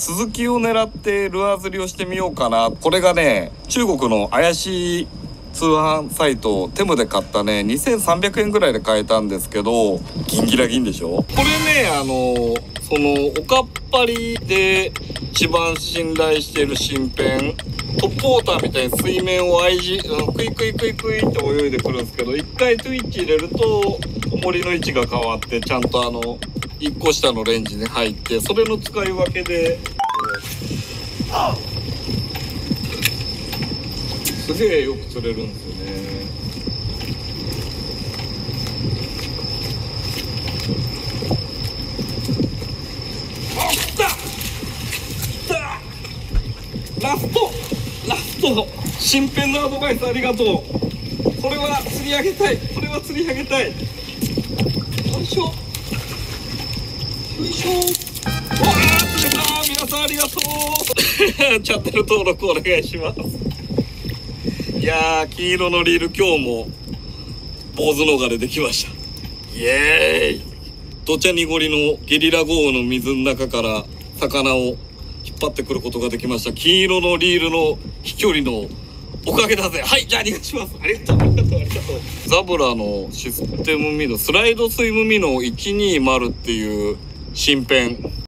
スズキを狙ってルアー釣りをしてみようかな。これがね、中国の怪しい通販サイトテムで買ったね、2300円ぐらいで買えたんですけど、ギンギラギンでしょ。これね、そのおかっぱりで一番信頼している新編、トップウォーターみたいに水面をクイクイクイクイって泳いでくるんですけど、一回トゥイッチ入れると重りの位置が変わって、ちゃんと1個下のレンジに入って、それの使い分けで、すげえよく釣れるんですよね。あ、来た！ラスト新編のアドバイスありがとう。これは釣り上げたい。よいしょよいしょ。わあ、釣れた。皆さんありがとう。チャンネル登録お願いします。いやー、金色のリール、今日も坊主のが出てきました。イエーイ。土茶濁りのゲリラ豪雨の水の中から魚を引っ張ってくることができました。金色のリールの飛距離のおかげだぜ。はい、じゃあ逃がします。ありがとう。ザブラのシステムミノ、スライドスイムミノ120っていう新編。